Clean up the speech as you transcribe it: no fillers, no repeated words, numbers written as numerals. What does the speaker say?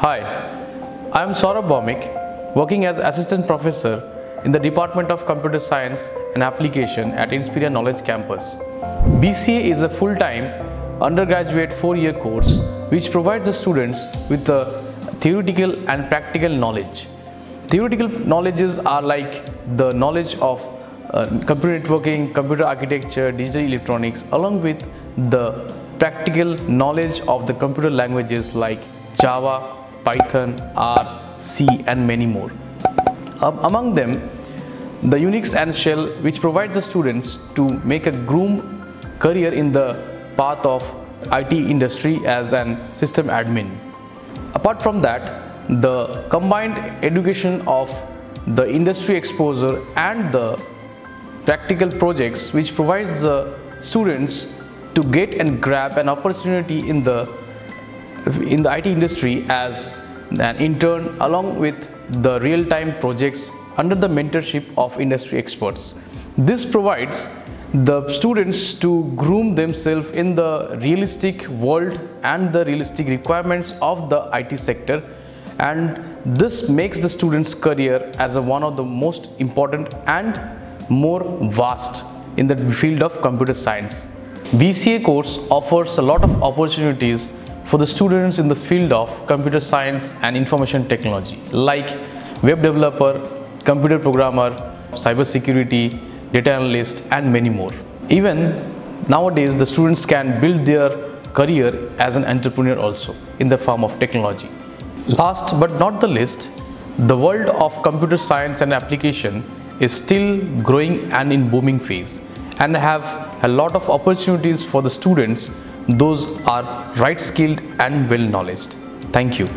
Hi, I am Saurav Bhaumik, working as Assistant Professor in the Department of Computer Science and Application at Inspiria Knowledge Campus. BCA is a full-time undergraduate four-year course which provides the students with the theoretical and practical knowledge. Theoretical knowledges are like the knowledge of computer networking, computer architecture, digital electronics, along with the practical knowledge of the computer languages like Java, Python, R, C and many more. Among them, the Unix and Shell, which provides the students to make a groom career in the path of IT industry as an system admin. Apart from that, the combined education of the industry exposure and the practical projects, which provides the students to get and grab an opportunity in the IT industry as an intern, along with the real-time projects under the mentorship of industry experts. This provides the students to groom themselves in the realistic world and the realistic requirements of the IT sector, and this makes the students' career as one of the most important and more vast in the field of computer science. BCA course offers a lot of opportunities for the students in the field of computer science and information technology, like web developer, computer programmer, cybersecurity, data analyst and many more. Even nowadays, the students can build their career as an entrepreneur also in the form of technology. Last but not the least, the world of computer science and application is still growing and in booming phase, and have a lot of opportunities for the students. Those are right skilled and well knowledged. Thank you.